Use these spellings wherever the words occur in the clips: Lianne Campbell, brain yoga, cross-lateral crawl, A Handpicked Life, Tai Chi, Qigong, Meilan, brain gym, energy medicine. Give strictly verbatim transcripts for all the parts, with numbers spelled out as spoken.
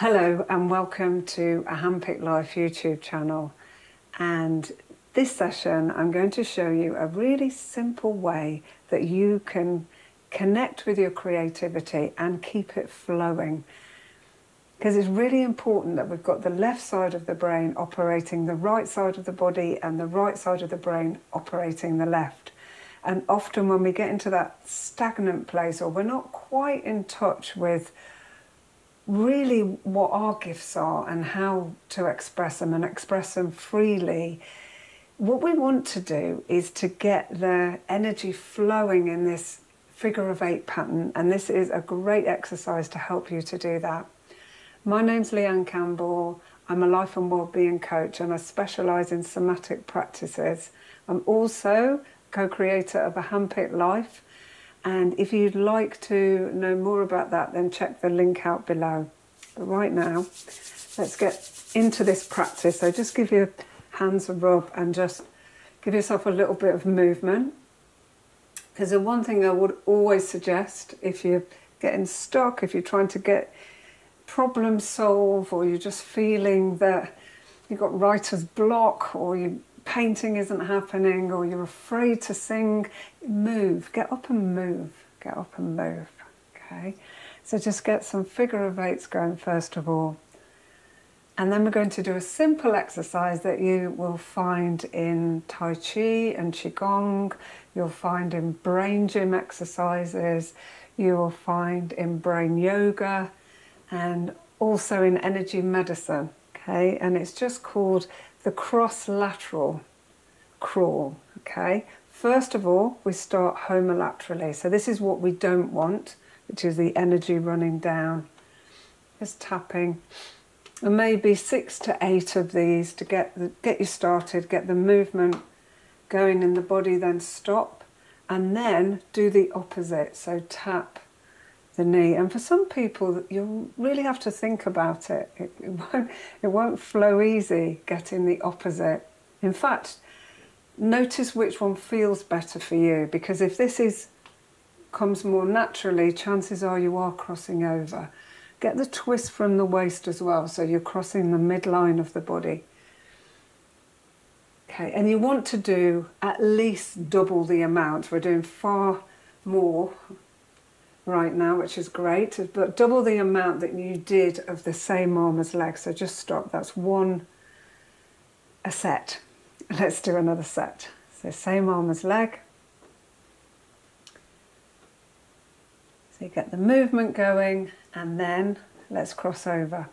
Hello and welcome to A Handpicked Life YouTube channel, and this session I'm going to show you a really simple way that you can connect with your creativity and keep it flowing, because it's really important that we've got the left side of the brain operating the right side of the body and the right side of the brain operating the left. And often when we get into that stagnant place, or we're not quite in touch with really what our gifts are and how to express them and express them freely, what we want to do is to get the energy flowing in this figure of eight pattern, and this is a great exercise to help you to do that. My name's Lianne Campbell. I'm a life and wellbeing coach, and I specialise in somatic practices. I'm also co-creator of A Handpicked Life, and if you'd like to know more about that, then check the link out below. But right now, let's get into this practice. So just give your hands a rub and just give yourself a little bit of movement. Because the one thing I would always suggest, if you're getting stuck, if you're trying to get problem solve, or you're just feeling that you've got writer's block, or you painting isn't happening, or you're afraid to sing, move, get up and move, get up and move, okay? So just get some figure of eights going first of all. And then we're going to do a simple exercise that you will find in Tai Chi and Qigong, you'll find in brain gym exercises, you will find in brain yoga, and also in energy medicine, okay? And it's just called the cross-lateral crawl, okay? First of all, we start homolaterally. So this is what we don't want, which is the energy running down. Just tapping. And maybe six to eight of these to get, the, get you started, get the movement going in the body, then stop. And then do the opposite, so tap the knee. And for some people, you'll really have to think about it. It, it, won't, it won't flow easy getting the opposite. In fact, notice which one feels better for you, because if this is comes more naturally, chances are you are crossing over. Get the twist from the waist as well, so you're crossing the midline of the body. Okay, and you want to do at least double the amount. We're doing far more right now, which is great, but double the amount that you did of the same arm as leg. So just stop. That's one a set. Let's do another set. So same arm as leg. So you get the movement going, and then let's cross over.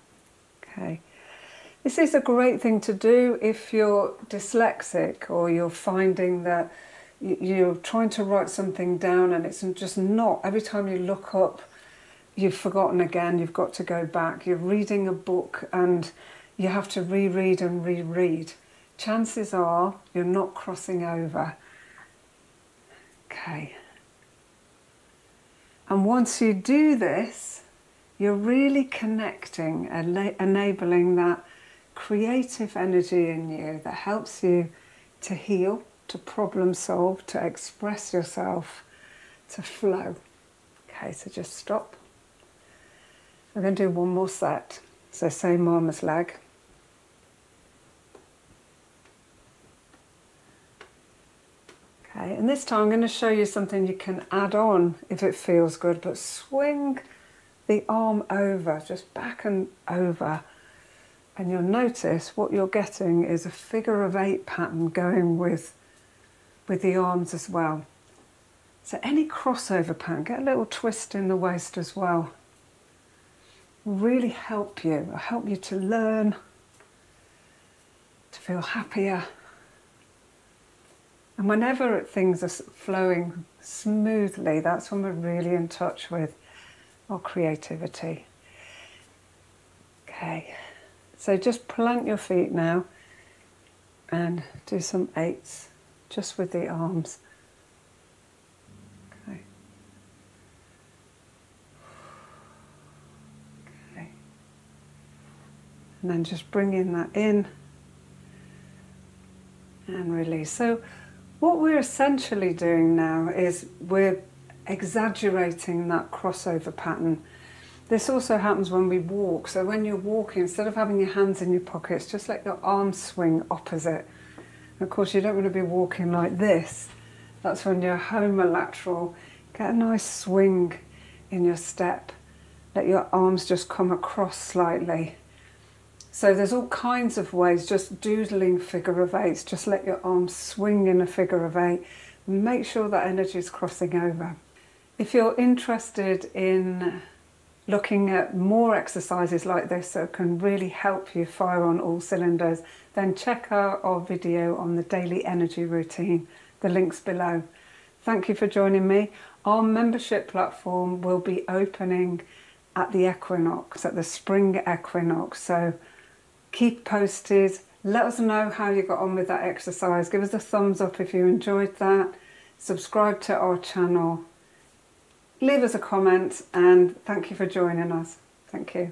Okay. This is a great thing to do if you're dyslexic, or you're finding that you're trying to write something down and it's just not, every time you look up, you've forgotten again, you've got to go back. You're reading a book and you have to reread and reread. Chances are you're not crossing over. Okay. And once you do this, you're really connecting and enabling that creative energy in you that helps you to heal, to problem solve, to express yourself, to flow. Okay, so just stop. I'm going to do one more set. So same arm as leg. Okay, and this time I'm going to show you something you can add on if it feels good, but swing the arm over, just back and over. And you'll notice what you're getting is a figure of eight pattern going with with the arms as well. So any crossover pattern, get a little twist in the waist as well. Will really help you, will help you to learn, to feel happier. And whenever things are flowing smoothly, that's when we're really in touch with our creativity. Okay, so just plant your feet now and do some eights. Just with the arms. Okay. Okay. And then just bringing that in and release. So what we're essentially doing now is we're exaggerating that crossover pattern. This also happens when we walk. So when you're walking, instead of having your hands in your pockets, just let your arms swing opposite. And of course, you don't want to be walking like this. That's when you're homolateral. Get a nice swing in your step. Let your arms just come across slightly. So there's all kinds of ways, just doodling figure of eights. Just let your arms swing in a figure of eight. Make sure that energy is crossing over. If you're interested in looking at more exercises like this that can really help you fire on all cylinders, then check out our video on the daily energy routine. The link's below. Thank you for joining me. Our membership platform will be opening at the equinox, at the spring equinox. So keep posted. Let us know how you got on with that exercise. Give us a thumbs up if you enjoyed that. Subscribe to our channel. Leave us a comment, and thank you for joining us. Thank you.